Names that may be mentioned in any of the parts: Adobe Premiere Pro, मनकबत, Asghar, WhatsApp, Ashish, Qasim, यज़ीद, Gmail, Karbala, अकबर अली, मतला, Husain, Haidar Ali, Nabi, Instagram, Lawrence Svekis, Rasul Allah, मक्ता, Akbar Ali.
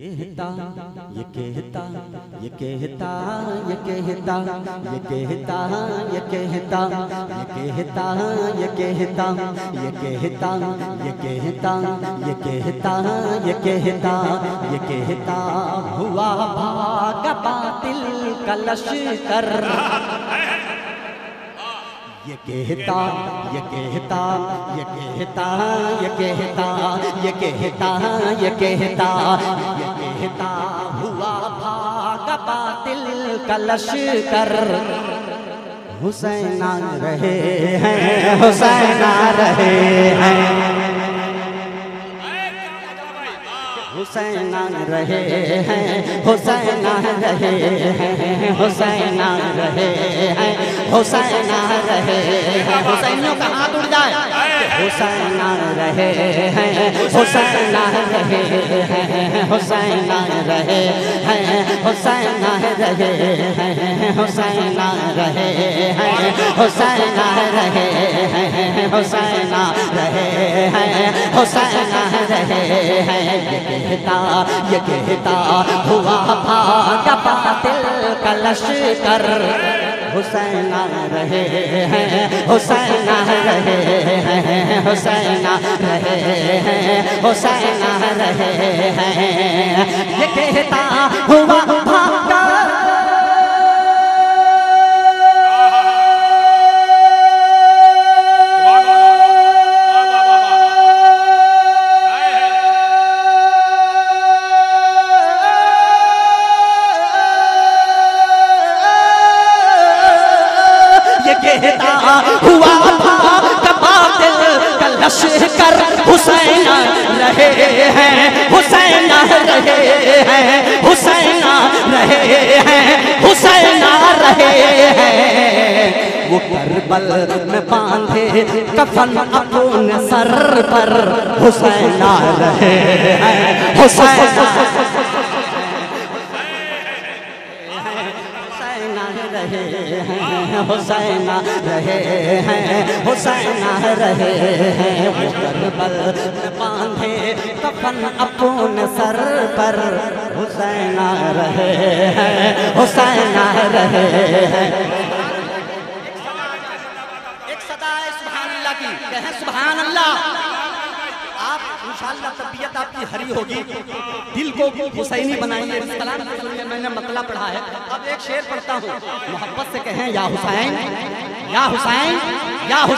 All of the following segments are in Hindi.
ये कहता हुआ भागा बातिल का लश्कर। ये कहता हुआ भागा बातिल का लश्कर। हुसैन रहे हैं हुसैनियों का हाथ उड़ जाए। ये कहता हुआ भागा बातिल का लश्कर। हुसैन रहे हैं ये कहता हुआ भागा। हुसैन रहे हैं वो करबल में बांधे कफन अपने सर पर। हुसैन रहे हैं वो करबल में बांधे कफन अपने सर पर। हुसैन रहे हैं एक सदा है सुभान अल्लाह की। कहें सुभान अल्लाह। इंशाअल्लाह तबीयत आपकी हरी होगी। दिल को हुसैनी बनाइए। मैंने मतला पढ़ा है, अब एक शेर पढ़ता हूँ, मोहब्बत से कहें या हुसैन। हुसैन इब्न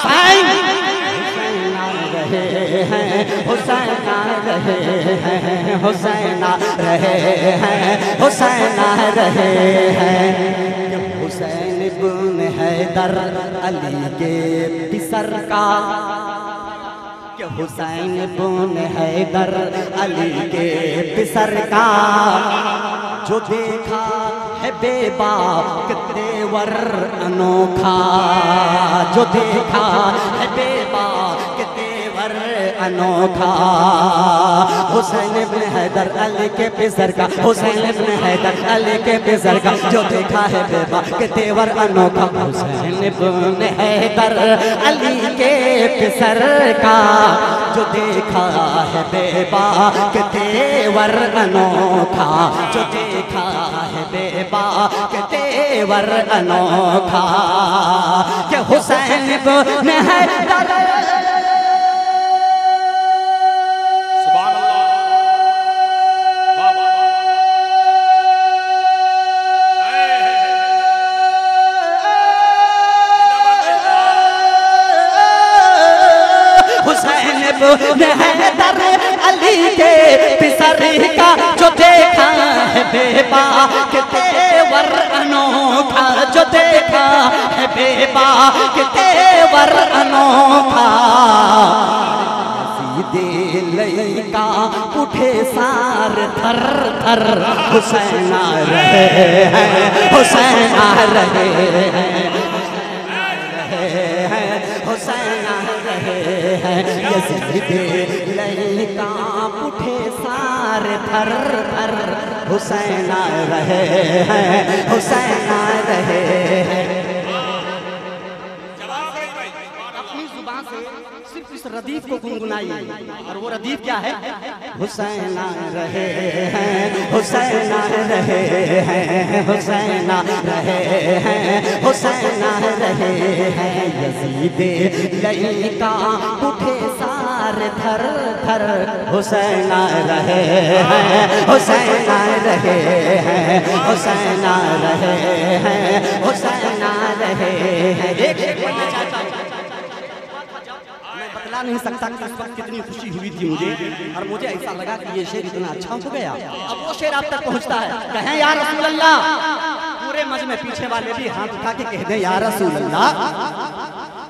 हैदर अली के पिसर का। हुसैन इब्न हैदर अली के पिसर का जो देखा है बेबाक तेवर अनोखा। हुसैन इब्न हैदर अली के पिसर का। जो देखा है बेबा के तेवर अनोखा। हुसैन इब्न हैदर अली के पिसर का जो देखा है बेबा के तेवर अनोखा। के हुसैन इब्न हैदर अली के पिसर का जो देखा है बेबा के तेवर अनोखा। दिल का उठे सार थर थर। हुसैन रहे हैं यज़ीद लैका उठे सारे थर थर। हुसैन रहे हैं अपनी जुबान से सिर्फ इस रदीफ को गुनगुनाइए। और वो रदीफ क्या है? हुसैन रहे हैं रहे हैं हुसैन आ रहे हैं, हुसैन आ रहे हैं। यज़ीद लईका उठे सारे थर थर, हुसैन आ रहे हैं, हुसैन आ रहे हैं, हुसैन आ रहे हैं, हुसैन आ रहे हैं। मैं बतला नहीं सकता कि इस वक्त कितनी खुशी हुई थी मुझे, और मुझे ऐसा लगा कि ये शेर इतना अच्छा हो गया। अब वो शेर आप तक पहुंचता है, कहें या रसूल अल्लाह। पूरे मजमे पीछे वाले भी हाथ उठा के कह दें या रसूल अल्लाह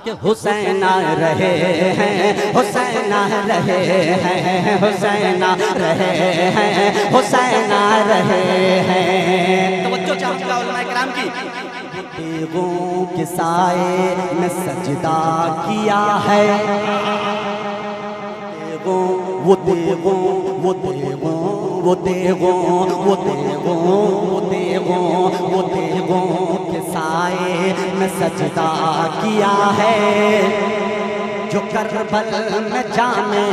कि हुसैन आ रहे हैं, हुसैन आ रहे हैं, हुसैन आ रहे हैं, हुसैन आ रहे हैं। तवज्जो चाहूंगा उलमाए किराम की। तेगों के साए में सजदा किया है, तेगों वो तेगों वो तेगों वो तेगों वो तेगों वो तेगों वो तेगों के साए में सजदा किया है। जो करबल में जाने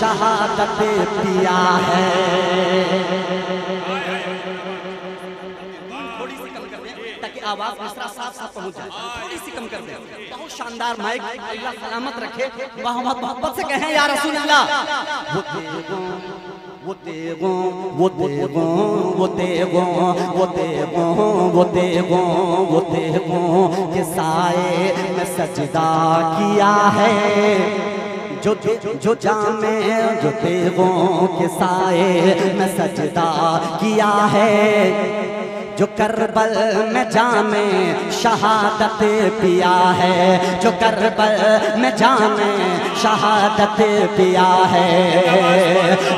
शहादत दिया है। आवाज मिश्रा साफ साफ पहुंच जाए, थोड़ी सी कम कर दें। बहुत शानदार माइक, अल्लाह सलामत रखे। वहाँ बहुत मोहब्बत से कहें या रसूल अल्लाह। वो तेगों वो तेगों वो तेगों वो तेगों वो तेगों वो तेगों के साए में सजदा किया है। जो जो जामे जो तेगों के साए में सजदा किया है। जो करबल में जामे शहादत पिया है, जो करबल में जामे शहादत पिया है।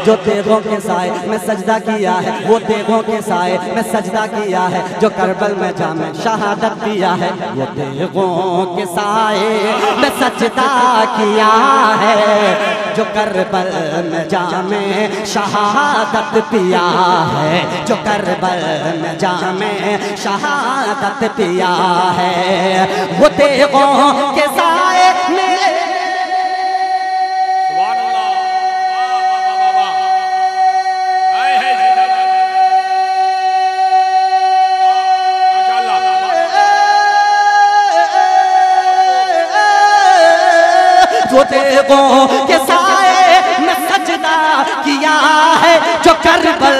जो तेगों के साए में सजदा किया है, वो तेगों के साए में सजदा किया है। जो करबल में जामे शहादत पिया है, वो तेगों के साए में सजदा किया है। जो करबल में जामे शहादत पिया है, जो करबल में जामे में शहादत पिया है। वो तेगों के साए में वो तेगों के साए में सजदा किया है। जो करबल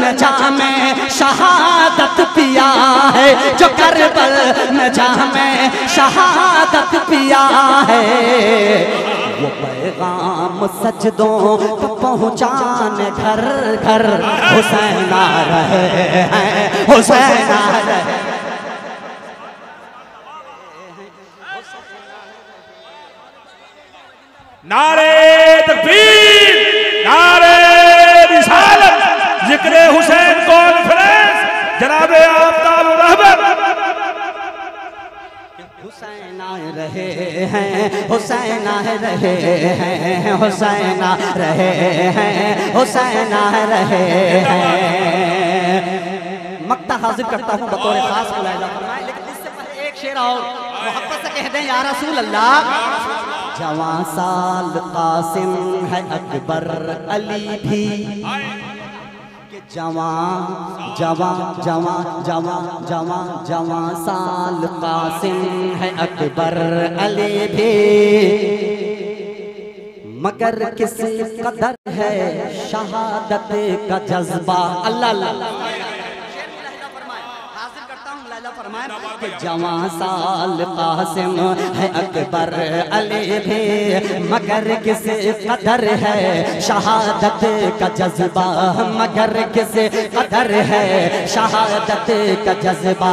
में जामे शहादत पिया है, जो करबल में जामे शहादत पिया है। वो पैगाम सजदों को पहुँचाने घर घर, हुसैन आ रहे हैं, हुसैन आ रहे हैं। नारे तकबीर, नारे रिसालत, जिक्र हुसैन कॉन्फ्रेंस, जनाबे आफताब रहबर। हुसैन आ रहे हैं, हुसैन आ रहे हैं, हुसैन आ रहे हैं, हुसैन आ रहे हैं। मक्ता हाजिर करता हूँ बतौर खास मुलाहिज़ा फरमाएं, लेकिन इससे पहले एक शेर और मोहब्बत से कह दें या रसूल अल्लाह। जवां साल कासिम है अकबर अली भी, जवां जवां जवां जवां जवां जवां साल कासिम है अकबर अली भी। मगर किस कदर है शहादत का जज्बा, अल्लाह। जवां साल कासिम है अकबर अली भी, मगर किस कदर है शहादत का जज्बा, मगर किस कदर है शहादत का जज्बा।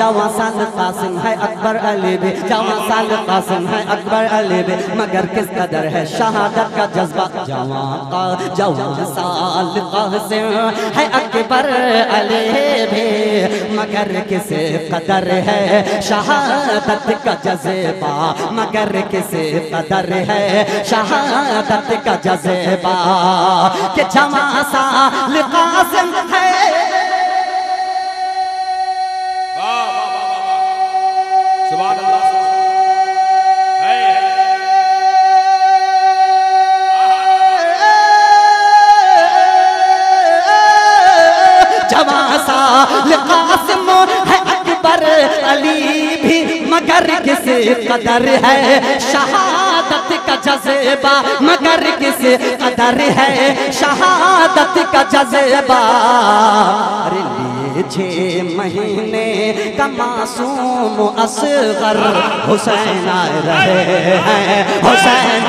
जवां साल कासिम है अकबर अली भी, जवां साल कासिम है अकबर अली भी, मगर किस कदर है शहादत का जज्बा। जवां साल कासिम है अकबर अली भी, मगर किसे कदर है शहादत का जज्बा, मगर किसे कदर है शहादत का जज्बा। कि जवां साल कासिम है, सुभान अल्लाह। कासिम है अकबर अली भी मगर किस कदर है, शहादत का जज्बा मगर किस कदर है, शहादत का जज्बा। अरे लिए 6 महीने का मासूम असगर हुसैन आए रहे हैं, हुसैन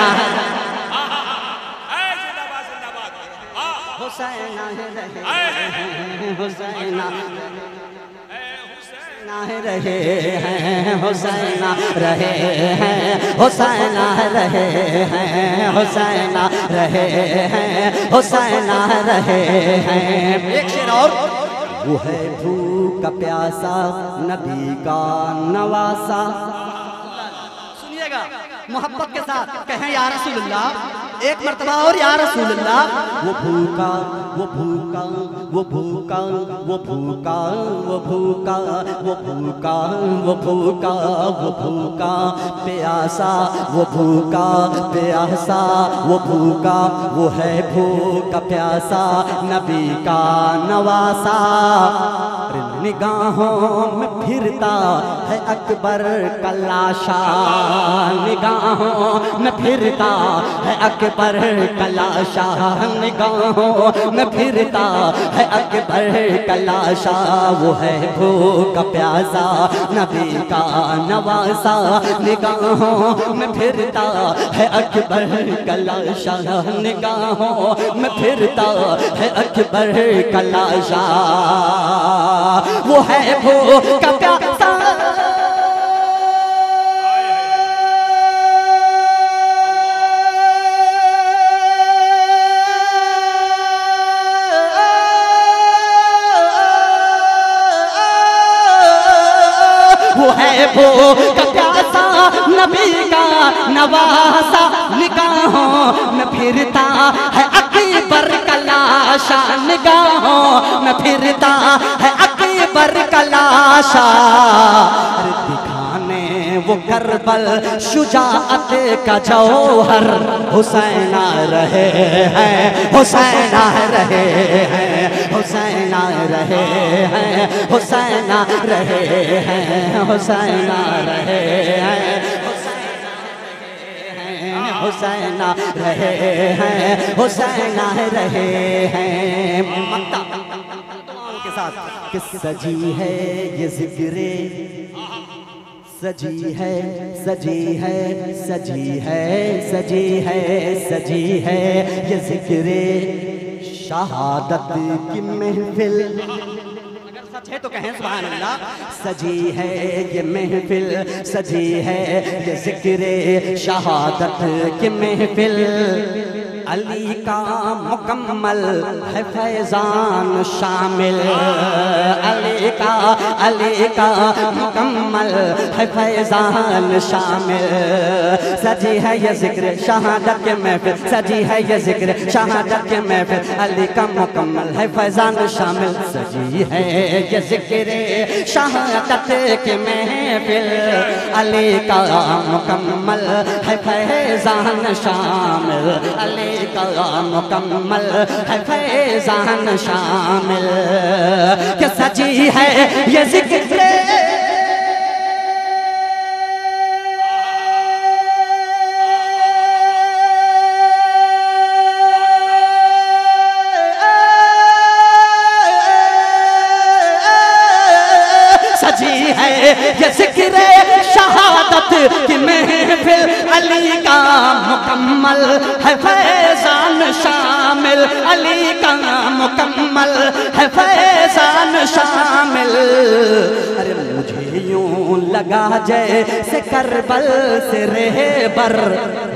हुसैन रहे हैं। एक शेर और। वो है भूखा प्यासा नबी का नवासा। सुनिएगा मोहब्बत के साथ, कहें या रसूल अल्लाह एक मरतबा और या रसूल अल्लाह। वो भूखा प्यासा वो है भूखा प्यासा नबी का नवासा। निगाहों में फिरता है अकबर का लाशा, निगाहों में फिरता है अकबर का लाशा, निगाहों में फिरता है अकबर का लाशा। वो है भूखा प्यासा नबी का नवासा, निगाहों में फिरता है अकबर का लाशा, निगाहों में फिरता है अकबर का लाशा। वो है भूखा प्यासा नबी का नवासा, निगाहों में फिरता है अकबर का लाशा, निगाहों में फिरता है अकबर का लाशा। दिखाने वो करबल शुजाअत का जौहर हुसैन आ रहे हैं, हुसैन आ रहे हैं, हुसैन आ रहे हैं, हुसैन आ रहे हैं, हुसैन आ रहे हैं, हुसैन आ रहे हैं, हुसैन आ रहे हैं। के साथ कि सजी है ये ज़िक्रे शहादत की महफिल। अगर सच है तो कहें सुभान अल्लाह। सजी है ये महफिल, सजी है ये ज़िक्रे शहादत की महफिल। अली का मुकम्मल है फैजान शामिल, अली का मुकम्मल है फैजान शामिल। सजी है ये ज़िक्र शहादत के महफिल, सजी है ये ज़िक्र शहादत के महफिल। अली का मुकम्मल है फैजान शामिल, सजी है ये ज़िक्र शहादत के महफिल। अली का मुकम्मल है फैजान शामिल, अली का मुकम्मल है फैजान शामिल। कि सजी है ये ज़िक्र शहादत की महफिल। अली का मुकम्मल है फैजान शामिल, अली का मुकम्मल है फैजान शामिल। अरे मुझे यूं लगा जैसे करबल से रहबर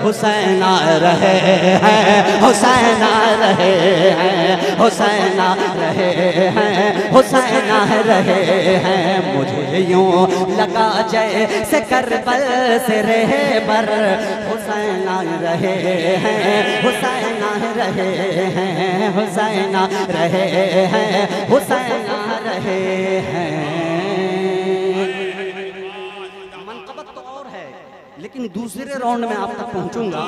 हुसैन आ रहे हैं, हुसैन आ रहे हैं, हुसैन आ रहे हैं, हुसैन आ रहे हैं। मुझे यूं लगा जैसे करबल से रहबर हुसैन आ रहे हैं, हुसैन आ रहे हैं, हुसैन आ रहे हैं, हुसैन आ रहे हैं। लेकिन दूसरे राउंड में आप तक पहुंचूंगा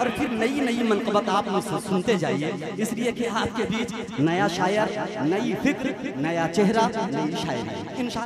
और फिर नई नई मनकबत आप मुझसे सुनते जाइए, इसलिए कि आपके बीच नया शायर, नई फिक्र, नया चेहरा, नई शायरी।